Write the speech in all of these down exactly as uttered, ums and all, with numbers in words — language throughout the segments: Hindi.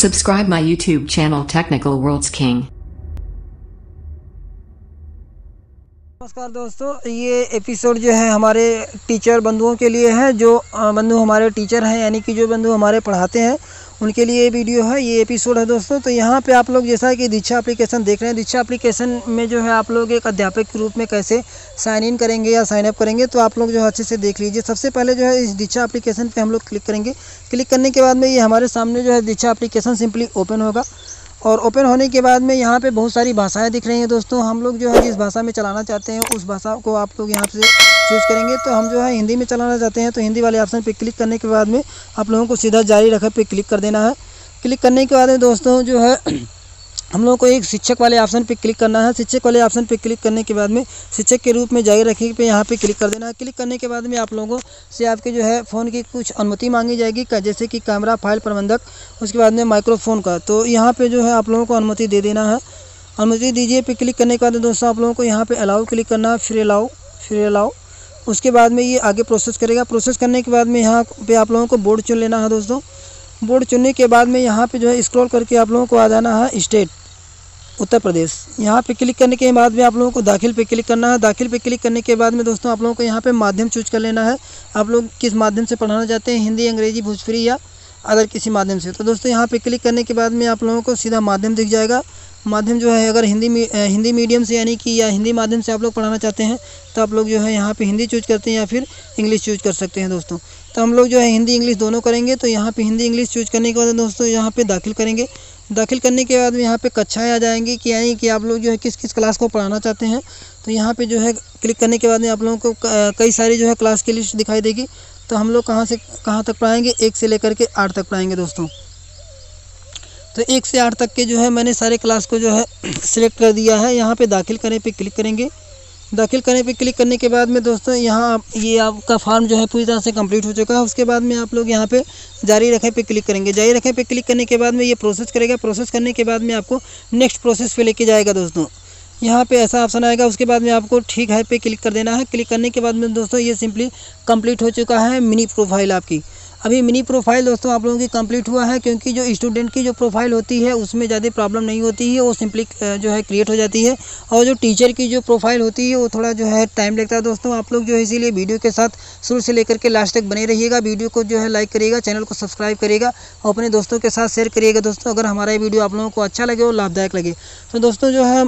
Subscribe my YouTube channel Technical World's King। नमस्कार दोस्तों, ये एपिसोड जो है हमारे टीचर बंधुओं के लिए है। जो बंधु हमारे टीचर हैं, यानी कि जो बंधु हमारे पढ़ाते हैं, उनके लिए ये वीडियो है, ये एपिसोड है दोस्तों। तो यहाँ पे आप लोग जैसा कि दीक्षा एप्लीकेशन देख रहे हैं, दीक्षा एप्लीकेशन में जो है आप लोग एक अध्यापक के रूप में कैसे साइन इन करेंगे या साइन अप करेंगे, तो आप लोग जो है अच्छे से देख लीजिए। सबसे पहले जो है इस दीक्षा एप्लीकेशन पर हम लोग क्लिक करेंगे। क्लिक करने के बाद में ये हमारे सामने जो है दीक्षा एप्लीकेशन सिंपली ओपन होगा, और ओपन होने के बाद में यहाँ पे बहुत सारी भाषाएं दिख रही हैं दोस्तों। हम लोग जो है जिस भाषा में चलाना चाहते हैं उस भाषा को आप लोग यहाँ से चूज़ करेंगे। तो हम जो है हिंदी में चलाना चाहते हैं, तो हिंदी वाले ऑप्शन पे क्लिक करने के बाद में आप लोगों को सीधा जारी रखा पे क्लिक कर देना है। क्लिक करने के बाद में दोस्तों जो है हम लोगों को एक शिक्षक वाले ऑप्शन पे क्लिक करना है। शिक्षक वाले ऑप्शन पे क्लिक करने के बाद में शिक्षक के रूप में जारी रखने पे यहाँ पे क्लिक कर देना है। क्लिक करने के बाद में आप लोगों से आपके जो है फ़ोन की कुछ अनुमति मांगी जाएगी, जैसे कि कैमरा, फाइल प्रबंधक, उसके बाद में माइक्रोफोन का। तो यहाँ पे जो है आप लोगों को अनुमति दे देना है। अनुमति दीजिए पे क्लिक करने के बाद दोस्तों आप लोगों को यहाँ पर अलाउ क्लिक करना है, फिर अलाउ, फिर अलाउ। उसके बाद में ये आगे प्रोसेस करेगा। प्रोसेस करने के बाद में यहाँ पर आप लोगों को बोर्ड चुन लेना है दोस्तों। बोर्ड चुनने के बाद में यहाँ पे जो है स्क्रॉल करके आप लोगों को आ जाना है स्टेट उत्तर प्रदेश। यहाँ पे क्लिक करने के बाद में आप लोगों को दाखिल पे क्लिक करना है। दाखिल पे क्लिक करने के बाद में दोस्तों आप लोगों को यहाँ पे माध्यम चूज कर लेना है। आप लोग किस माध्यम से पढ़ाना चाहते हैं, हिंदी, अंग्रेजी, भोजपुरी या अदर किसी माध्यम से। तो दोस्तों यहाँ पर क्लिक करने के बाद में आप लोगों को सीधा माध्यम दिख जाएगा। माध्यम जो है अगर हिंदी हिंदी मीडियम से यानी कि या हिंदी माध्यम से आप लोग पढ़ाना चाहते हैं, तो आप लोग जो है यहाँ पे हिंदी चूज करते हैं या फिर इंग्लिश चूज कर सकते हैं दोस्तों। तो हम लोग जो है हिंदी इंग्लिश दोनों करेंगे। तो यहाँ पे हिंदी इंग्लिश चूज करने के बाद दोस्तों यहाँ पे दाखिल करेंगे। दाखिल करने के बाद यहाँ पे कक्षाएँ आ जाएंगी कि यानी कि आप लोग जो है किस किस क्लास को पढ़ाना चाहते हैं। तो यहाँ पर जो है क्लिक करने के बाद में आप लोगों को कई सारी जो है क्लास की लिस्ट दिखाई देगी। तो हम लोग कहाँ से कहाँ तक पढ़ाएँगे, एक से लेकर के आठ तक पढ़ाएँगे दोस्तों। तो एक से आठ तक के जो है मैंने सारे क्लास को जो है सिलेक्ट कर दिया है। यहाँ पे दाखिल करने पे क्लिक करेंगे। दाखिल करने पे क्लिक करने के बाद में दोस्तों यहाँ ये आपका फॉर्म जो है पूरी तरह से कंप्लीट हो चुका है। उसके बाद में आप लोग यहाँ पे जारी रखें पे क्लिक करेंगे। जारी रखें पे क्लिक करने के बाद में ये प्रोसेस करेगा। प्रोसेस करने के बाद में आपको नेक्स्ट प्रोसेस पर लेके जाएगा दोस्तों। यहाँ पे ऐसा ऑप्शन आएगा, उसके बाद में आपको ठीक है पे क्लिक कर देना है। क्लिक करने के बाद में दोस्तों ये सिंपली कंप्लीट हो चुका है मिनी प्रोफाइल आपकी। अभी मिनी प्रोफाइल दोस्तों आप लोगों की कंप्लीट हुआ है, क्योंकि जो स्टूडेंट की जो प्रोफाइल होती है उसमें ज़्यादा प्रॉब्लम नहीं होती है, वो सिंपली जो है क्रिएट हो जाती है। और जो टीचर की जो प्रोफाइल होती है वो थोड़ा जो है टाइम लगता है दोस्तों। आप लोग जो है इसीलिए वीडियो के साथ शुरू से लेकर के लास्ट तक बने रहिएगा। वीडियो को जो है लाइक करिएगा, चैनल को सब्सक्राइब करिएगा और अपने दोस्तों के साथ शेयर करिएगा दोस्तों। अगर हमारा ये वीडियो आप लोगों को अच्छा लगे और लाभदायक लगे, तो दोस्तों जो है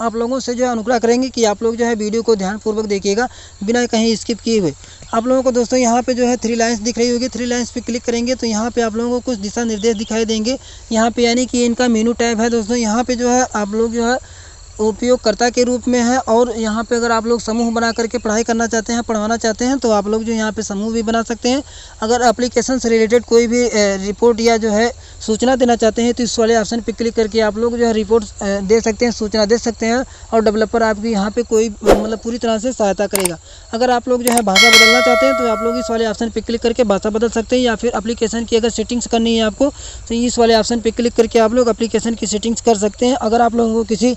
आप लोगों से जो है अनुग्रह करेंगे कि आप लोग जो है वीडियो को ध्यानपूर्वक देखिएगा, बिना कहीं स्किप किए हुए। आप लोगों को दोस्तों यहाँ पे जो है थ्री लाइंस दिख रही होगी, थ्री लाइंस पे क्लिक करेंगे तो यहाँ पे आप लोगों को कुछ दिशा निर्देश दिखाई देंगे। यहाँ पे यानी कि इनका मेनू टैब है दोस्तों। यहाँ पे जो है आप लोग जो है उपयोगकर्ता के रूप में है, और यहाँ पे अगर आप लोग समूह बना करके पढ़ाई करना चाहते हैं, पढ़वाना चाहते हैं, तो आप लोग जो यहाँ पे समूह भी बना सकते हैं। अगर एप्लीकेशन से रिलेटेड कोई भी रिपोर्ट या जो है सूचना देना चाहते हैं, तो इस वाले ऑप्शन पे क्लिक करके आप लोग जो है रिपोर्ट दे सकते हैं, सूचना दे सकते हैं, और डेवलपर आपकी यहाँ पर कोई मतलब पूरी तरह से सहायता करेगा। अगर आप लोग जो है भाषा बदलना चाहते हैं, तो आप लोग इस वाले ऑप्शन पर क्लिक करके भाषा बदल सकते हैं, या फिर एप्लीकेशन की अगर सेटिंग्स करनी है आपको, तो इस वाले ऑप्शन पर क्लिक करके आप लोग एप्लीकेशन की सेटिंग्स कर सकते हैं। अगर आप लोगों को किसी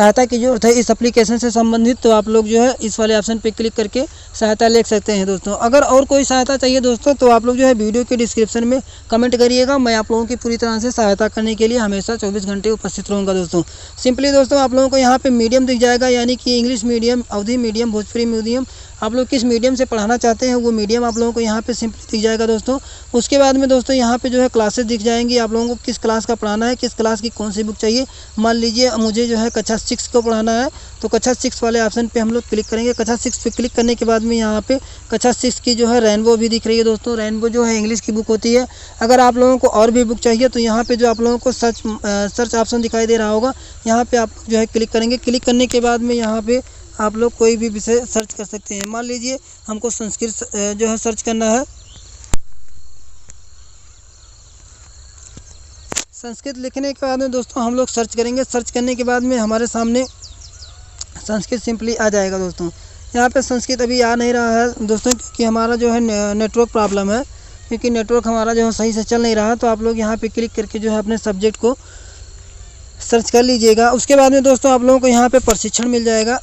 सहायता की जरूरत है इस एप्लीकेशन से संबंधित, तो आप लोग जो है इस वाले ऑप्शन पे क्लिक करके सहायता ले सकते हैं दोस्तों। अगर और कोई सहायता चाहिए दोस्तों, तो आप लोग जो है वीडियो के डिस्क्रिप्शन में कमेंट करिएगा। मैं आप लोगों की पूरी तरह से सहायता करने के लिए हमेशा चौबीस घंटे उपस्थित रहूँगा दोस्तों। सिंपली दोस्तों आप लोगों को यहाँ पर मीडियम दिख जाएगा, यानी कि English medium, Awadhi medium, Bhojpuri medium. आप लोग किस मीडियम से पढ़ाना चाहते हैं वो मीडियम आप लोगों को यहाँ पे सिंपली दिख जाएगा दोस्तों। उसके बाद में दोस्तों यहाँ पे जो है क्लासेस दिख जाएंगी। आप लोगों को किस क्लास का पढ़ाना है, किस क्लास की कौन सी बुक चाहिए। मान लीजिए मुझे जो है कक्षा सिक्स को पढ़ाना है, तो कक्षा सिक्स वाले ऑप्शन पे हम लोग क्लिक करेंगे। कक्षा सिक्स पे क्लिक करने के बाद में यहाँ पे कक्षा सिक्स की जो है रेनबो भी दिख रही है दोस्तों। रेनबो जो है इंग्लिश की बुक होती है। अगर आप लोगों को और भी बुक चाहिए, तो यहाँ पे जो आप लोगों को सर्च सर्च ऑप्शन दिखाई दे रहा होगा, यहाँ पे आप जो है क्लिक करेंगे। क्लिक करने के बाद में यहाँ पे आप लोग कोई भी विषय सर्च कर सकते हैं। मान लीजिए हमको संस्कृत जो है सर्च करना है, संस्कृत लिखने के बाद में दोस्तों हम लोग सर्च करेंगे। सर्च करने के बाद में हमारे सामने संस्कृत सिंपली आ जाएगा दोस्तों। यहाँ पे संस्कृत अभी आ नहीं रहा है दोस्तों, क्योंकि हमारा जो है नेटवर्क प्रॉब्लम है, क्योंकि नेटवर्क हमारा जो है सही से चल नहीं रहा। तो आप लोग यहाँ पे क्लिक करके जो है अपने सब्जेक्ट को सर्च कर लीजिएगा। उसके बाद में दोस्तों आप लोगों को यहाँ पे प्रशिक्षण मिल जाएगा।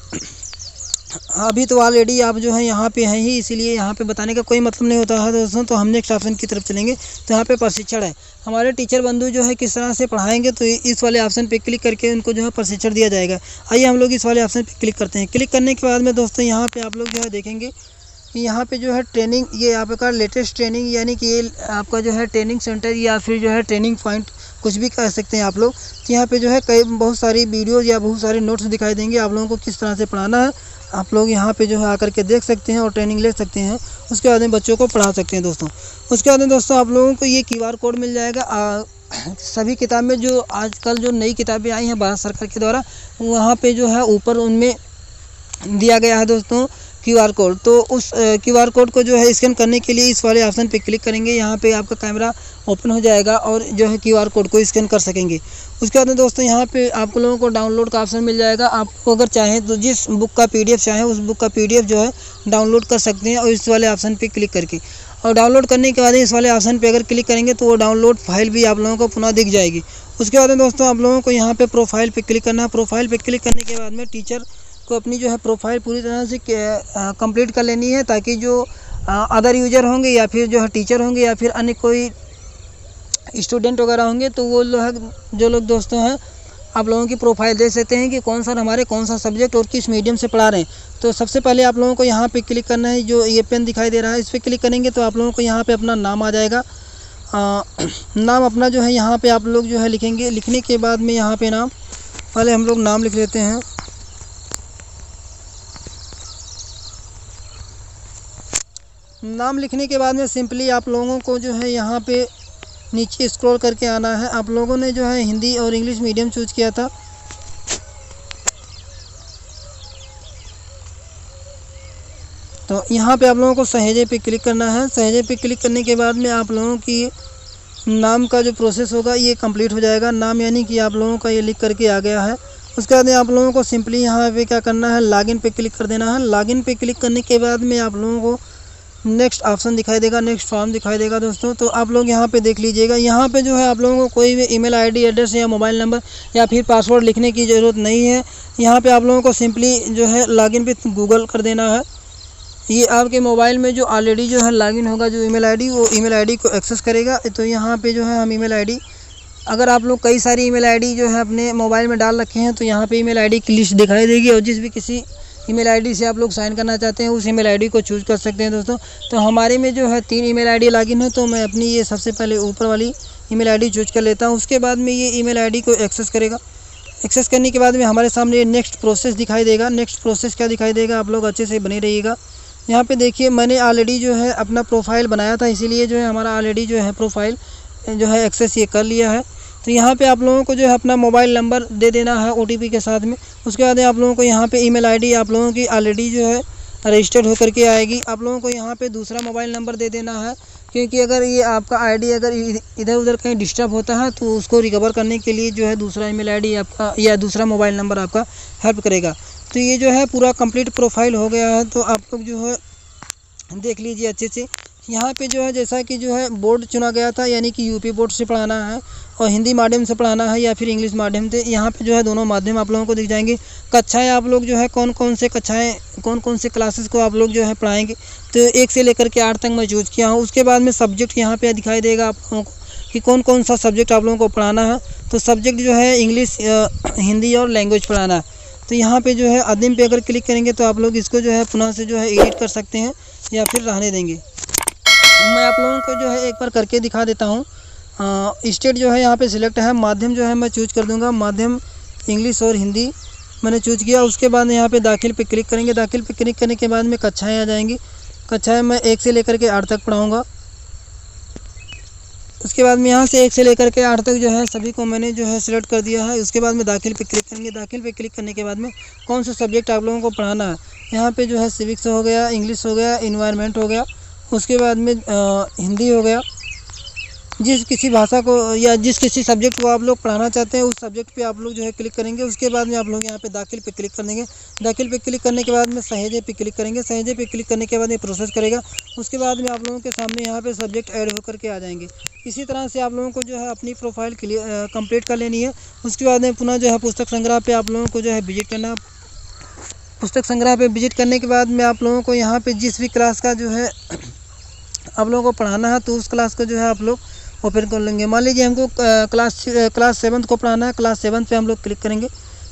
अभी तो ऑलरेडी आप जो है यहाँ पे हैं ही, इसीलिए यहाँ पे बताने का कोई मतलब नहीं होता है दोस्तों। तो हम नेक्स्ट ऑप्शन की तरफ चलेंगे। तो यहाँ पे प्रशिक्षण है, हमारे टीचर बंधु जो है किस तरह से पढ़ाएंगे, तो इस वाले ऑप्शन पे क्लिक करके उनको जो है प्रशिक्षण दिया जाएगा। आइए हम लोग इस वाले ऑप्शन पे क्लिक करते हैं। क्लिक करने के बाद में दोस्तों यहाँ पर आप लोग जो है देखेंगे यहाँ पे जो है ट्रेनिंग, ये आपका लेटेस्ट ट्रेनिंग यानी कि ये आपका जो है ट्रेनिंग सेंटर या फिर जो है ट्रेनिंग पॉइंट कुछ भी कह सकते हैं आप लोग। यहाँ पे जो है कई बहुत सारी वीडियोस या बहुत सारे नोट्स दिखाई देंगे आप लोगों को किस तरह से पढ़ाना है। आप लोग यहाँ पे जो है आकर के देख सकते हैं और ट्रेनिंग ले सकते हैं, उसके बाद में बच्चों को पढ़ा सकते हैं दोस्तों। उसके बाद में दोस्तों आप लोगों को ये क्यू आर कोड मिल जाएगा आ, सभी किताब में जो आजकल जो नई किताबें आई हैं भारत सरकार के द्वारा, वहाँ पर जो है ऊपर उनमें दिया गया है दोस्तों क्यू आर कोड। तो उस क्यू आर कोड को जो है स्कैन करने के लिए इस वाले ऑप्शन पे क्लिक करेंगे। यहाँ पे आपका कैमरा ओपन हो जाएगा और जो है क्यू आर कोड को स्कैन कर सकेंगे। उसके बाद में दोस्तों यहाँ पे आप लोगों को डाउनलोड का ऑप्शन मिल जाएगा। आपको अगर चाहें तो जिस बुक का पी डी एफ चाहें उस बुक का पी डी एफ जो है डाउनलोड कर सकते हैं और इस वाले ऑप्शन पर क्लिक करके, और डाउनलोड करने के बाद इस वाले ऑप्शन पर अगर क्लिक करेंगे तो वो डाउनलोड फाइल भी आप लोगों को पुनः दिख जाएगी। उसके बाद में दोस्तों आप लोगों को यहाँ पर प्रोफाइल पर क्लिक करना है। प्रोफाइल पर क्लिक करने के बाद में टीचर को अपनी जो है प्रोफाइल पूरी तरह से कंप्लीट कर लेनी है, ताकि जो अदर यूज़र होंगे या फिर जो है टीचर होंगे या फिर अन्य कोई स्टूडेंट वगैरह होंगे, तो वो लोग जो लोग दोस्तों हैं आप लोगों की प्रोफाइल देख सकते हैं कि कौन सा हमारे कौन सा सब्जेक्ट और किस मीडियम से पढ़ा रहे हैं। तो सबसे पहले आप लोगों को यहाँ पे क्लिक करना है, जो ये पेन दिखाई दे रहा है इस पर क्लिक करेंगे तो आप लोगों को यहाँ पर अपना नाम आ जाएगा। आ, नाम अपना जो है यहाँ पर आप लोग जो है लिखेंगे। लिखने के बाद में यहाँ पर नाम, पहले हम लोग नाम लिख लेते हैं। नाम लिखने के बाद में सिंपली आप लोगों को जो है यहाँ पे नीचे स्क्रॉल करके आना है। आप लोगों ने जो है हिंदी और इंग्लिश मीडियम चूज किया था, तो यहाँ पे आप लोगों को सहेजे पे क्लिक करना है। सहेजे पे क्लिक करने के बाद में आप लोगों की नाम का जो प्रोसेस होगा ये कंप्लीट हो जाएगा। नाम यानी कि आप लोगों का ये लिख करके आ गया है। उसके बाद आप लोगों को सिंपली यहाँ पर क्या करना है, लॉगिन पे क्लिक कर देना है। लॉगिन पे क्लिक करने के बाद में आप लोगों को नेक्स्ट ऑप्शन दिखाई देगा, नेक्स्ट फॉर्म दिखाई देगा दोस्तों। तो आप लोग यहाँ पे देख लीजिएगा। यहाँ पे जो है आप लोगों को कोई भी ईमेल आईडी, एड्रेस या मोबाइल नंबर या फिर पासवर्ड लिखने की ज़रूरत नहीं है। यहाँ पे आप लोगों को सिंपली जो है लॉगिन पे गूगल कर देना है। ये आपके मोबाइल में जो ऑलरेडी जो है लॉगिन होगा जो ईमेल आईडी, वो ईमेल आईडी को एक्सेस करेगा। तो यहाँ पर जो है हम ईमेल आईडी, अगर आप लोग कई सारी ईमेल आईडी जो है अपने मोबाइल में डाल रखे हैं तो यहाँ पर ईमेल आईडी की लिस्ट दिखाई देगी, और जिस भी किसी ईमेल आईडी से आप लोग साइन करना चाहते हैं उस ईमेल आईडी को चूज कर सकते हैं दोस्तों। तो हमारे में जो है तीन ईमेल आईडी लॉगिन है, तो मैं अपनी ये सबसे पहले ऊपर वाली ईमेल आईडी चूज कर लेता हूँ। उसके बाद में ये ईमेल आईडी को एक्सेस करेगा। एक्सेस करने के बाद में हमारे सामने नेक्स्ट प्रोसेस दिखाई देगा। नेक्स्ट प्रोसेस क्या दिखाई देगा, आप लोग अच्छे से बने रहिएगा। यहाँ पर देखिए मैंने ऑलरेडी जो है अपना प्रोफाइल बनाया था, इसीलिए जो है हमारा ऑलरेडी जो है प्रोफाइल जो है एक्सेस ये कर लिया है। तो यहाँ पे आप लोगों को जो है अपना मोबाइल नंबर दे देना है ओटीपी के साथ में। उसके बाद आप लोगों को यहाँ पे ईमेल आईडी आप लोगों की ऑलरेडी जो है रजिस्टर्ड होकर के आएगी। आप लोगों को यहाँ पे दूसरा मोबाइल नंबर दे देना है, क्योंकि अगर ये आपका आईडी अगर इधर उधर कहीं डिस्टर्ब होता है तो उसको रिकवर करने के लिए जो है दूसरा ईमेल आईडी आपका या दूसरा मोबाइल नंबर आपका हेल्प करेगा। तो ये जो है पूरा कंप्लीट प्रोफाइल हो गया है। तो आप लोग जो है देख लीजिए अच्छे से। यहाँ पे जो है जैसा कि जो है बोर्ड चुना गया था, यानी कि यू पी बोर्ड से पढ़ाना है और हिंदी माध्यम से पढ़ाना है या फिर इंग्लिश माध्यम से, यहाँ पे जो है दोनों माध्यम आप लोगों को दिख जाएंगे। कक्षाएं आप लोग जो है कौन कौन से कक्षाएं, कौन कौन से क्लासेस को आप लोग जो है पढ़ाएंगे, तो एक से लेकर के आठ तक मैं चूज किया हूँ। उसके बाद में सब्जेक्ट यहाँ पर दिखाई देगा आप लोगों को कि कौन कौन सा सब्जेक्ट आप लोगों को पढ़ाना है। तो सब्जेक्ट जो है इंग्लिश, हिंदी और लैंग्वेज पढ़ाना है। तो यहाँ पर जो है आदिम पे अगर क्लिक करेंगे तो आप लोग इसको जो है पुनः से जो है एडिट कर सकते हैं या फिर रहने देंगे। मैं आप लोगों को जो है एक बार करके दिखा देता हूँ। स्टेट जो है यहाँ पे सिलेक्ट है, माध्यम जो है मैं चूज कर दूँगा, माध्यम इंग्लिश और हिंदी मैंने चूज किया। उसके बाद यहाँ पे दाखिल पे क्लिक करेंगे। दाखिल पे क्लिक करने के बाद में कक्षाएं आ जाएंगी। कक्षाएं मैं एक से लेकर के आठ तक पढ़ाऊँगा। उसके बाद में यहाँ से एक से लेकर के आठ तक जो है सभी को मैंने जो है सिलेक्ट कर दिया है। उसके बाद में दाखिल पे क्लिक करेंगे। दाखिल पे क्लिक करने के बाद में कौन सा सब्जेक्ट आप लोगों को पढ़ाना है, यहाँ पर जो है सिविक्स हो गया, इंग्लिश हो गया, इन्वायरमेंट हो गया, उसके बाद में आ, हिंदी हो गया। जिस किसी भाषा को या जिस किसी सब्जेक्ट को आप लोग पढ़ाना चाहते हैं उस सब्जेक्ट पे आप लोग जो है क्लिक करेंगे। उसके बाद में आप लोग यहाँ पे दाखिल पे क्लिक कर देंगे। दाखिल पे क्लिक करने के बाद में सहेजे पे क्लिक करेंगे। सहेजे पे क्लिक करने के बाद ये प्रोसेस करेगा। उसके बाद में आप लोगों के सामने यहाँ पे सब्जेक्ट ऐड होकर के आ जाएंगे। इसी तरह से आप लोगों को जो है अपनी प्रोफाइल कंप्लीट कर लेनी है। उसके बाद में पुनः जो है पुस्तक संग्रह पर आप लोगों को जो है विजिट करना। पुस्तक संग्रह पे विजिट करने के बाद मैं आप लोगों को यहाँ पे जिस भी क्लास का जो है आप लोगों को पढ़ाना है तो उस क्लास को जो है आप लोग ओपन कर लेंगे। मान लीजिए हमको क्लास क्लास सेवन्थ को पढ़ाना है, क्लास सेवन्थ पे हम लोग क्लिक करेंगे।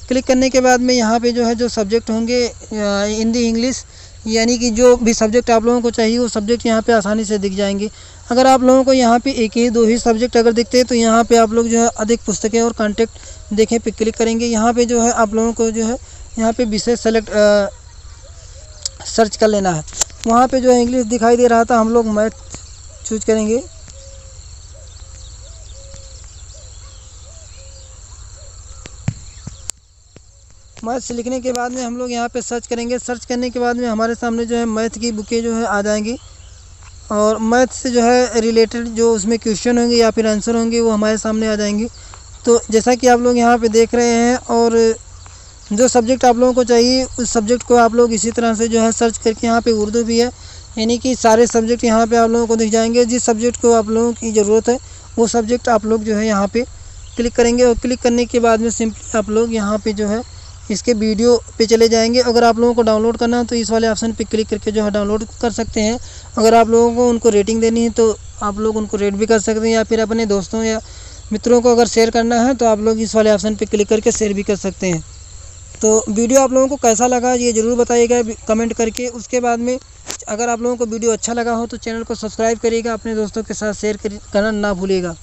क्लिक करने के बाद में यहाँ पे जो है जो सब्जेक्ट होंगे हिंदी इंग्लिश यानी कि जो भी सब्जेक्ट आप लोगों को चाहिए वो सब्जेक्ट यहाँ पे आसानी से दिख जाएंगे। अगर आप लोगों को यहाँ पे एक ही दो ही सब्जेक्ट अगर दिखते हैं तो यहाँ पे आप लोग जो है अधिक पुस्तकें और कॉन्टेक्ट देखें पे क्लिक करेंगे। यहाँ पे जो है आप लोगों को जो है यहाँ पे विषय सेलेक्ट सर्च कर लेना है। वहाँ पे जो है इंग्लिश दिखाई दे रहा था, हम लोग मैथ चूज करेंगे। मैथ्स लिखने के बाद में हम लोग यहाँ पे सर्च करेंगे। सर्च करने के बाद में हमारे सामने जो है मैथ की बुकें जो है आ जाएंगी और मैथ से जो है रिलेटेड जो उसमें क्वेश्चन होंगे या फिर आंसर होंगे वो हमारे सामने आ जाएंगी। तो जैसा कि आप लोग यहाँ पे देख रहे हैं और जो सब्जेक्ट आप लोगों को चाहिए उस सब्जेक्ट को आप लोग इसी तरह से जो है सर्च करके, यहाँ पर उर्दू भी है यानी कि सारे सब्जेक्ट यहाँ पर आप लोगों को दिख जाएंगे। जिस सब्जेक्ट को आप लोगों की ज़रूरत है वो सब्जेक्ट आप लोग जो है यहाँ पर क्लिक करेंगे और क्लिक करने के बाद में सिंपली आप लोग यहाँ पर जो है इसके वीडियो पे चले जाएंगे। अगर आप लोगों को डाउनलोड करना है तो इस वाले ऑप्शन पे क्लिक करके जो है डाउनलोड कर सकते हैं। अगर आप लोगों को उनको रेटिंग देनी है तो आप लोग उनको रेट भी कर सकते हैं या फिर अपने दोस्तों या मित्रों को अगर शेयर करना है तो आप लोग इस वाले ऑप्शन पे क्लिक करके शेयर भी कर सकते हैं। तो वीडियो आप लोगों को कैसा लगा ये ज़रूर बताइएगा कमेंट करके। उसके बाद में अगर आप लोगों को वीडियो अच्छा लगा हो तो चैनल को सब्सक्राइब करिएगा, अपने दोस्तों के साथ शेयर करना ना भूलिएगा।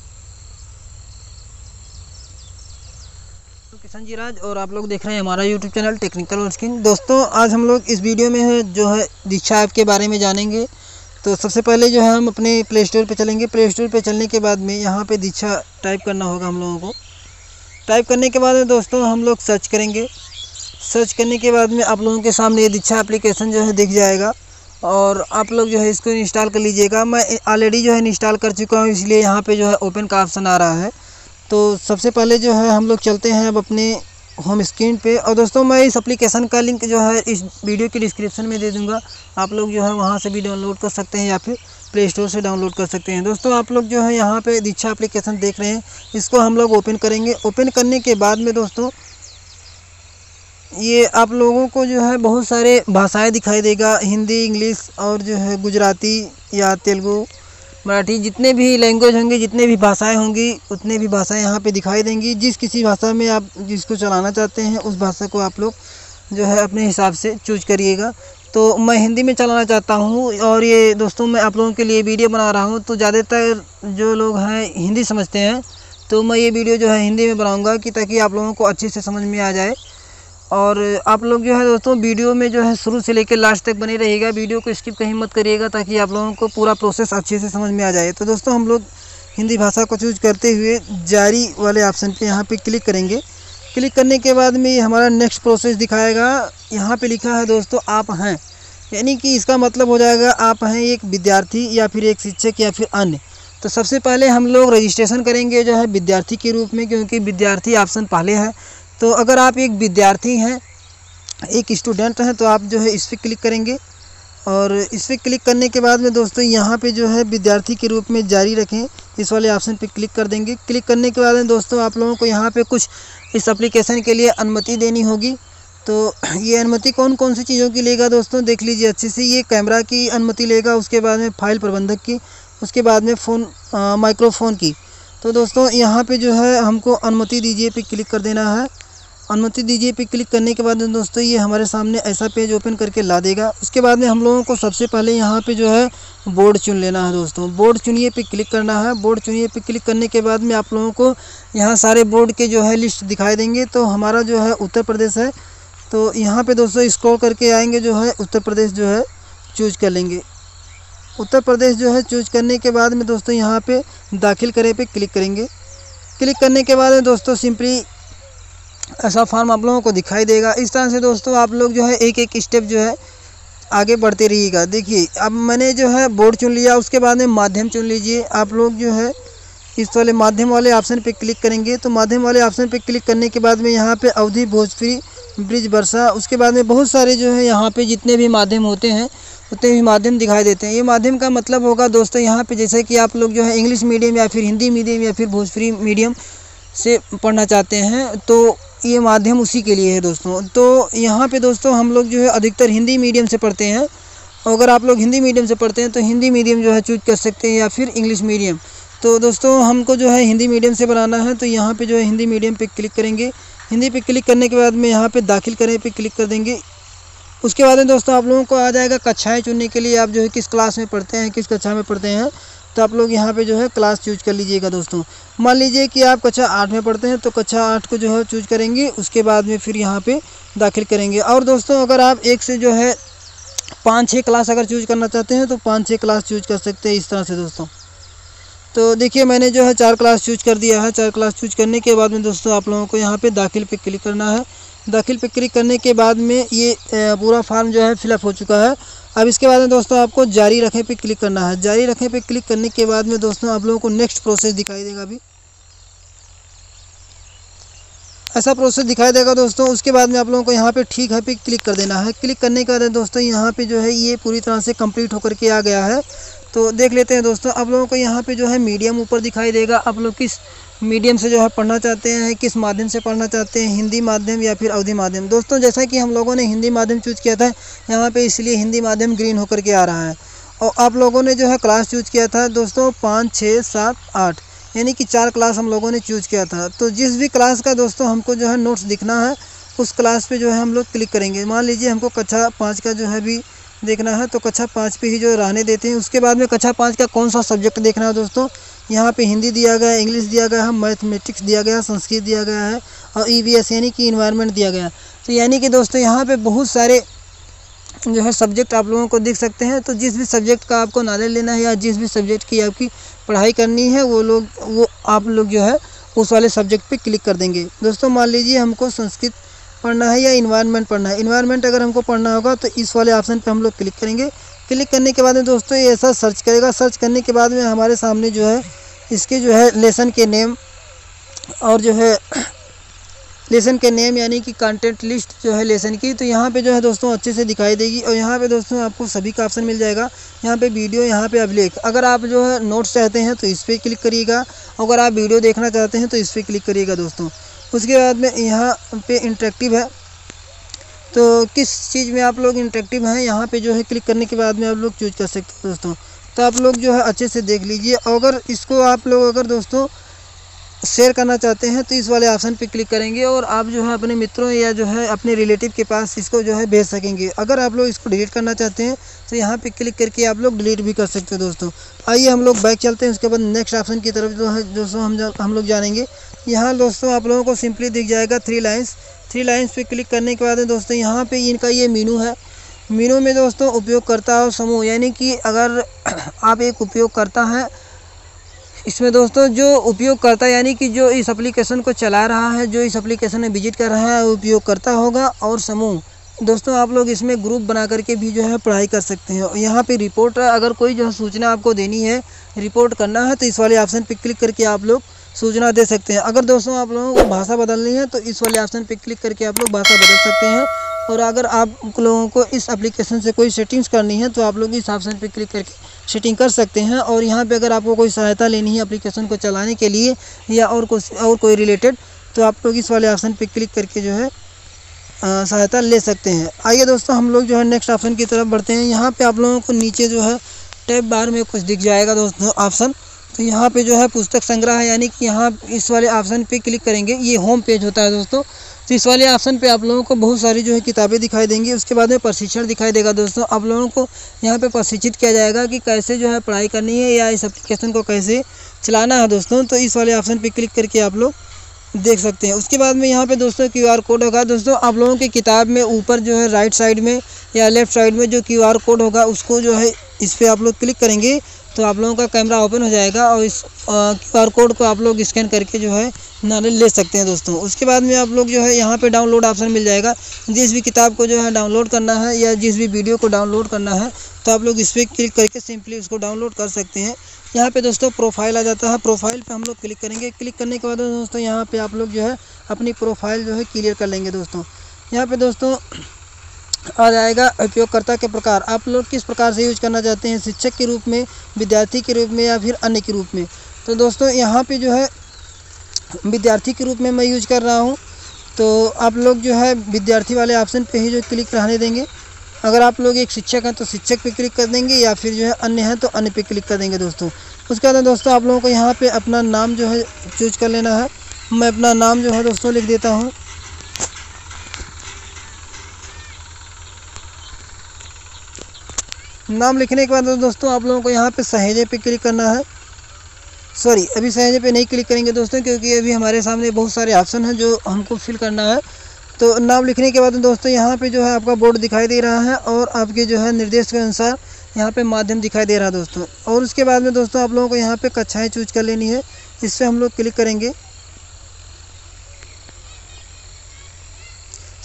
किशन जी राज और आप लोग देख रहे हैं हमारा YouTube channel technical worlds king. दोस्तों आज हम लोग इस वीडियो में है जो है दीक्षा ऐप के बारे में जानेंगे। तो सबसे पहले जो है हम अपने प्ले स्टोर पर चलेंगे। प्ले स्टोर पर चलने के बाद में यहाँ पे दीक्षा टाइप करना होगा हम लोगों को। टाइप करने के बाद में दोस्तों हम लोग सर्च करेंगे। सर्च करने के बाद में आप लोगों के सामने ये दीक्षा एप्लीकेशन जो है दिख जाएगा और आप लोग जो है इसको इंस्टॉल कर लीजिएगा। मैं ऑलरेडी जो है इंस्टॉल कर चुका हूँ इसलिए यहाँ पर जो है ओपन का ऑप्शन आ रहा है। तो सबसे पहले जो है हम लोग चलते हैं अब अपने होम स्क्रीन पे। और दोस्तों मैं इस एप्लीकेशन का लिंक जो है इस वीडियो के डिस्क्रिप्शन में दे दूंगा, आप लोग जो है वहां से भी डाउनलोड कर सकते हैं या फिर प्ले स्टोर से डाउनलोड कर सकते हैं। दोस्तों आप लोग जो है यहां पे दीक्षा एप्लीकेशन देख रहे हैं, इसको हम लोग ओपन करेंगे। ओपन करने के बाद में दोस्तों ये आप लोगों को जो है बहुत सारे भाषाएँ दिखाई देगा, हिंदी इंग्लिश और जो है गुजराती या तेलुगू मराठी, जितने भी लैंग्वेज होंगे जितने भी भाषाएं होंगी उतने भी भाषाएं यहाँ पे दिखाई देंगी। जिस किसी भाषा में आप जिसको चलाना चाहते हैं उस भाषा को आप लोग जो है अपने हिसाब से चूज करिएगा। तो मैं हिंदी में चलाना चाहता हूँ और ये दोस्तों मैं आप लोगों के लिए वीडियो बना रहा हूँ तो ज़्यादातर जो लोग हैं हिंदी समझते हैं तो मैं ये वीडियो जो है हिंदी में बनाऊँगा कि ताकि आप लोगों को अच्छे से समझ में आ जाए। और आप लोग जो है दोस्तों वीडियो में जो है शुरू से लेकर लास्ट तक बने रहिएगा, वीडियो को स्किप कहीं मत करिएगा ताकि आप लोगों को पूरा प्रोसेस अच्छे से समझ में आ जाए। तो दोस्तों हम लोग हिंदी भाषा को चूज करते हुए जारी वाले ऑप्शन पे यहाँ पे क्लिक करेंगे। क्लिक करने के बाद में हमारा नेक्स्ट प्रोसेस दिखाएगा। यहाँ पर लिखा है दोस्तों आप हैं, यानी कि इसका मतलब हो जाएगा आप हैं एक विद्यार्थी या फिर एक शिक्षक या फिर अन्य। तो सबसे पहले हम लोग रजिस्ट्रेशन करेंगे जो है विद्यार्थी के रूप में, क्योंकि विद्यार्थी ऑप्शन पहले है। तो अगर आप एक विद्यार्थी हैं, एक स्टूडेंट हैं तो आप जो है इस पर क्लिक करेंगे और इस पर क्लिक करने के बाद में दोस्तों यहाँ पे जो है विद्यार्थी के रूप में जारी रखें इस वाले ऑप्शन पे क्लिक कर देंगे। क्लिक करने के बाद में दोस्तों आप लोगों को यहाँ पे कुछ इस एप्लीकेशन के लिए अनुमति देनी होगी। तो ये अनुमति कौन कौन सी चीज़ों की लेगा दोस्तों देख लीजिए अच्छे से। ये कैमरा की अनुमति लेगा, उसके बाद में फाइल प्रबंधक की, उसके बाद में फ़ोन माइक्रोफोन की। तो दोस्तों यहाँ पर जो है हमको अनुमति दीजिए पे क्लिक कर देना है। अनुमति दीजिए पे क्लिक करने के बाद दोस्तों ये हमारे सामने ऐसा पेज ओपन करके ला देगा। उसके बाद में हम लोगों को सबसे पहले यहाँ पे जो है बोर्ड चुन लेना है। दोस्तों बोर्ड चुनिए पे क्लिक करना है। बोर्ड चुनिए पे क्लिक करने के बाद में आप लोगों को यहाँ सारे बोर्ड के जो है लिस्ट दिखाई देंगे। तो हमारा जो है उत्तर प्रदेश है तो यहाँ पर दोस्तों स्क्रॉल करके आएँगे जो है उत्तर प्रदेश जो है चूज कर लेंगे। उत्तर प्रदेश जो है चूज करने के बाद में दोस्तों यहाँ पर दाखिल करें पे क्लिक करेंगे। क्लिक करने के बाद में दोस्तों सिंपली ऐसा फॉर्म आप लोगों को दिखाई देगा। इस तरह से दोस्तों आप लोग जो है एक एक स्टेप जो है आगे बढ़ते रहिएगा। देखिए अब मैंने जो है बोर्ड चुन लिया, उसके बाद में माध्यम चुन लीजिए। आप लोग जो है इस वाले माध्यम वाले ऑप्शन पे क्लिक करेंगे। तो माध्यम वाले ऑप्शन पे क्लिक करने के बाद में यहाँ पे अवधी भोजपुरी ब्रिज वर्षा, उसके बाद में बहुत सारे जो है यहाँ पर जितने भी माध्यम होते हैं उतने भी माध्यम दिखाई देते हैं। ये माध्यम का मतलब होगा दोस्तों यहाँ पर जैसे कि आप लोग जो है इंग्लिश मीडियम या फिर हिंदी मीडियम या फिर भोजपुरी मीडियम से पढ़ना चाहते हैं तो ये माध्यम उसी के लिए है दोस्तों। तो यहाँ पे दोस्तों हम लोग जो है अधिकतर हिंदी मीडियम से पढ़ते हैं। अगर आप लोग हिंदी मीडियम से पढ़ते हैं तो हिंदी मीडियम जो है चूज कर सकते हैं या फिर इंग्लिश मीडियम। तो दोस्तों हमको जो है हिंदी मीडियम से बनाना है, तो यहाँ पे जो है हिंदी मीडियम पे क्लिक करेंगे। हिंदी पे क्लिक करने के बाद में यहाँ पे दाखिल करें पे क्लिक कर देंगे। उसके बाद में दोस्तों आप लोगों को आ जाएगा कक्षाएँ चुनने के लिए, आप जो है किस क्लास में पढ़ते हैं, किस कक्षा में पढ़ते हैं। तो आप लोग यहाँ पे जो है क्लास चूज कर लीजिएगा दोस्तों। मान लीजिए कि आप कक्षा आठ में पढ़ते हैं तो कक्षा आठ को जो है चूज करेंगे। उसके बाद में फिर यहाँ पे दाखिल करेंगे। और दोस्तों अगर आप एक से जो है पाँच छः क्लास अगर चूज करना चाहते हैं तो पाँच छः क्लास चूज कर सकते हैं इस तरह से दोस्तों। तो देखिए मैंने जो है चार क्लास चूज कर दिया है। चार क्लास चूज करने के बाद में दोस्तों आप लोगों को यहाँ पर दाखिल पर क्लिक करना है। दाखिल पर क्लिक करने के बाद में ये पूरा फॉर्म जो है फिलअप हो चुका है। अब इसके बाद में दोस्तों आपको जारी रखें पे क्लिक करना है। जारी रखें पे क्लिक करने के बाद में दोस्तों आप लोगों को नेक्स्ट प्रोसेस दिखाई देगा। अभी ऐसा प्रोसेस दिखाई देगा दोस्तों। उसके बाद में आप लोगों को यहाँ पे ठीक है पे क्लिक कर देना है। क्लिक करने के बाद दोस्तों यहाँ पे जो है ये पूरी तरह से कंप्लीट होकर के आ गया है। तो देख लेते हैं दोस्तों आप लोगों को यहाँ पे जो है मीडियम ऊपर दिखाई देगा। आप लोग किस मीडियम से जो है पढ़ना चाहते हैं, किस माध्यम से पढ़ना चाहते हैं, हिंदी माध्यम या फिर अवधी माध्यम। दोस्तों जैसा कि हम लोगों ने हिंदी माध्यम चूज किया था यहाँ पे, इसलिए हिंदी माध्यम ग्रीन होकर के आ रहा है। और आप लोगों ने जो है क्लास चूज किया था दोस्तों पाँच छः सात आठ, यानी कि चार क्लास हम लोगों ने चूज किया था। तो जिस भी क्लास का दोस्तों हमको जो है नोट्स दिखना है उस क्लास पर जो है हम लोग क्लिक करेंगे। मान लीजिए हमको कक्षा पाँच का जो है भी देखना है तो कक्षा पाँच पे ही जो रहने देते हैं। उसके बाद में कक्षा पाँच का कौन सा सब्जेक्ट देखना है दोस्तों, यहाँ पे हिंदी दिया गया है, इंग्लिश दिया गया है, मैथमेटिक्स दिया गया है, संस्कृत दिया गया है और ईवीएस यानी कि इन्वायरमेंट दिया गया है। तो यानी कि दोस्तों यहाँ पे बहुत सारे जो है सब्जेक्ट आप लोगों को देख सकते हैं। तो जिस भी सब्जेक्ट का आपको नॉलेज लेना है या जिस भी सब्जेक्ट की आपकी पढ़ाई करनी है वो लोग वो आप लोग जो है उस वाले सब्जेक्ट पर क्लिक कर देंगे। दोस्तों मान लीजिए हमको संस्कृत पढ़ना है या इन्वायरमेंट पढ़ना है। इन्वायरमेंट अगर हमको पढ़ना होगा तो इस वाले ऑप्शन पे हम लोग क्लिक करेंगे। क्लिक करने के बाद में दोस्तों ये ऐसा सर्च करेगा। सर्च करने के बाद में हमारे सामने जो है इसके जो है लेसन के नेम और जो है लेसन के नेम यानी कि कंटेंट लिस्ट जो है लेसन की, तो यहाँ पे जो है दोस्तों अच्छे से दिखाई देगी। और यहाँ पे दोस्तों आपको सभी का ऑप्शन मिल जाएगा। यहाँ पे वीडियो, यहाँ पे अभिलेख। अगर आप जो है नोट्स चाहते हैं तो इस पर क्लिक करिएगा। अगर आप वीडियो देखना चाहते हैं तो इस पर क्लिक करिएगा दोस्तों। उसके बाद में यहाँ पे इंटरेक्टिव है, तो किस चीज़ में आप लोग इंटरेक्टिव हैं यहाँ पे जो है क्लिक करने के बाद में आप लोग चूज कर सकते हैं दोस्तों। तो आप लोग जो है अच्छे से देख लीजिए। अगर इसको आप लोग अगर दोस्तों शेयर करना चाहते हैं तो इस वाले ऑप्शन पे क्लिक करेंगे और आप जो है अपने मित्रों या जो है अपने रिलेटिव के पास इसको जो है भेज सकेंगे। अगर आप लोग इसको डिलीट करना चाहते हैं तो यहाँ पे क्लिक करके आप लोग डिलीट भी कर सकते हो दोस्तों। आइए हम लोग बैक चलते हैं। उसके बाद नेक्स्ट ऑप्शन की तरफ जो है दोस्तों हम हम लोग जानेंगे। यहाँ दोस्तों आप लोगों को सिंपली दिख जाएगा थ्री लाइन्स। थ्री लाइन्स पर क्लिक करने के बाद दोस्तों यहाँ पर इनका ये मीनू है। मीनू में दोस्तों उपयोगकर्ता और समूह, यानी कि अगर आप एक उपयोगकर्ता हैं, इसमें दोस्तों जो उपयोगकर्ता यानी कि जो इस एप्लीकेशन को चला रहा है, जो इस एप्लीकेशन में विजिट कर रहा है, उपयोगकर्ता होगा। और समूह दोस्तों आप लोग इसमें ग्रुप बना करके भी जो है पढ़ाई कर सकते हैं। यहाँ पे रिपोर्ट, अगर कोई जो है सूचना आपको देनी है, रिपोर्ट करना है, तो इस वाले ऑप्शन पे क्लिक करके आप लोग सूचना दे सकते हैं। अगर दोस्तों आप लोगों को भाषा बदलनी है तो इस वाले ऑप्शन पर क्लिक करके आप लोग भाषा बदल सकते हैं। और अगर आप लोगों को इस एप्लीकेशन से कोई सेटिंग्स करनी है तो आप लोग इस ऑप्शन पर क्लिक करके सेटिंग कर सकते हैं। और यहाँ पे अगर आपको कोई सहायता लेनी है एप्लीकेशन को चलाने के लिए या और कुछ और कोई रिलेटेड, तो आप लोग इस वाले ऑप्शन पे क्लिक करके जो है आ, सहायता ले सकते हैं। आइए दोस्तों हम लोग जो है नेक्स्ट ऑप्शन की तरफ बढ़ते हैं। यहाँ पे आप लोगों को नीचे जो है टैब बार में कुछ दिख जाएगा दोस्तों ऑप्शन। तो यहाँ पर जो है पुस्तक संग्रह है, यानी कि यहाँ इस वाले ऑप्शन पर क्लिक करेंगे। ये होम पेज होता है दोस्तों। तो इस वाले ऑप्शन पे आप लोगों को बहुत सारी जो है किताबें दिखाई देंगी। उसके बाद में प्रशिक्षण दिखाई देगा दोस्तों। आप लोगों को यहाँ पे प्रशिक्षित किया जाएगा कि कैसे जो है पढ़ाई करनी है या इस एप्लीकेशन को कैसे चलाना है दोस्तों। तो इस वाले ऑप्शन पे क्लिक करके आप लोग देख सकते हैं। उसके बाद में यहाँ पे दोस्तों क्यू आर कोड होगा। दोस्तों आप लोगों की किताब में ऊपर जो है राइट साइड में या लेफ़्ट साइड में जो क्यू आर कोड होगा उसको जो है इस पर आप लोग क्लिक करेंगे तो आप लोगों का कैमरा ओपन हो जाएगा और इस क्यू आर कोड को आप लोग स्कैन करके जो है नॉलेज ले सकते हैं दोस्तों। उसके बाद में आप लोग जो है यहाँ पे डाउनलोड ऑप्शन मिल जाएगा। जिस भी किताब को जो है डाउनलोड करना है या जिस भी वीडियो को डाउनलोड करना है तो आप लोग इस पर क्लिक करके सिंपली उसको डाउनलोड कर सकते हैं। यहाँ पे दोस्तों प्रोफाइल आ जाता है। प्रोफाइल पे हम लोग क्लिक करेंगे। क्लिक करने के बाद दोस्तों यहाँ पर आप लोग जो है अपनी प्रोफाइल जो है क्लियर कर लेंगे दोस्तों। यहाँ पर दोस्तों आ जाएगा उपयोगकर्ता के प्रकार, आप लोग किस प्रकार से यूज करना चाहते हैं, शिक्षक के रूप में, विद्यार्थी के रूप में या फिर अन्य के रूप में। तो दोस्तों यहाँ पे जो है विद्यार्थी के रूप में मैं यूज कर रहा हूँ। तो आप लोग जो है विद्यार्थी वाले ऑप्शन पे ही जो क्लिक रहने देंगे। अगर आप लोग एक शिक्षक हैं तो शिक्षक पे क्लिक कर देंगे, या फिर जो है अन्य हैं तो अन्य पे क्लिक कर देंगे दोस्तों। उसके बाद दोस्तों आप लोगों को यहाँ पे अपना नाम जो है चूज कर लेना है। मैं अपना नाम जो है दोस्तों लिख देता हूँ। नाम लिखने के बाद दोस्तों आप लोगों को यहाँ पे सहेजे पे क्लिक करना है। सॉरी, अभी सहेजे पे नहीं क्लिक करेंगे दोस्तों, क्योंकि अभी हमारे सामने बहुत सारे ऑप्शन हैं जो हमको फिल करना है। तो नाम लिखने के बाद दोस्तों यहाँ पे जो है आपका बोर्ड दिखाई दे रहा है और आपके जो है निर्देश के अनुसार यहाँ पे माध्यम दिखाई दे रहा है दोस्तों। और उसके बाद में दोस्तों आप लोगों को यहाँ पे कक्षाएँ चूज कर लेनी है, इस पर हम लोग क्लिक करेंगे।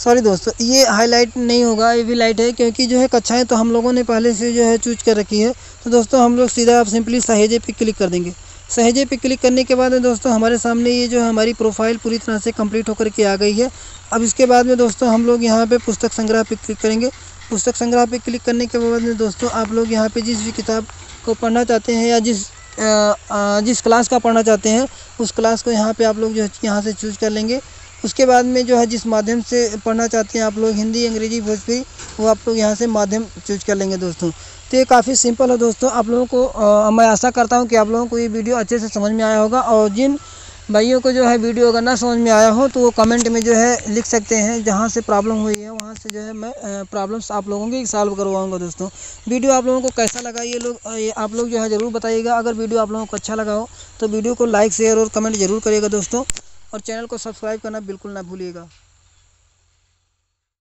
सॉरी दोस्तों, ये हाईलाइट नहीं होगा, ये भी लाइट है, क्योंकि जो है कक्षाएँ तो हम लोगों ने पहले से जो है चूज कर रखी है। तो दोस्तों हम लोग सीधा आप सिंपली सहेजे पे क्लिक कर देंगे। सहेजे पे क्लिक करने के बाद दोस्तों हमारे सामने ये जो हमारी प्रोफाइल पूरी तरह से कंप्लीट होकर के आ गई है। अब इसके बाद में दोस्तों हम लोग यहाँ पे पुस्तक संग्रह पे क्लिक करेंगे। पुस्तक संग्रह पे क्लिक करने के बाद में दोस्तों आप लोग यहाँ पे जिस भी किताब को पढ़ना चाहते हैं या जिस आ, आ, जिस क्लास का पढ़ना चाहते हैं उस क्लास को यहाँ पर आप लोग जो है यहाँ से चूज कर लेंगे। उसके बाद में जो है जिस माध्यम से पढ़ना चाहते हैं आप लोग, हिंदी, अंग्रेजी, भोजपुरी, वो आप लोग यहाँ से माध्यम चूज कर लेंगे दोस्तों। तो ये काफ़ी सिंपल है दोस्तों। आप लोगों को आ, मैं आशा करता हूँ कि आप लोगों को ये वीडियो अच्छे से समझ में आया होगा, और जिन भाइयों को जो है वीडियो अगर ना समझ में आया हो तो वो कमेंट में जो है लिख सकते हैं। जहाँ से प्रॉब्लम हुई है वहाँ से जो है मैं प्रॉब्लम्स आप लोगों की सॉल्व करवाऊँगा दोस्तों। वीडियो आप लोगों को कैसा लगा ये लोग ये आप लोग जो है ज़रूर बताइएगा। अगर वीडियो आप लोगों को अच्छा लगा हो तो वीडियो को लाइक, शेयर और कमेंट जरूर करिएगा दोस्तों, और चैनल को सब्सक्राइब करना बिल्कुल ना भूलिएगा।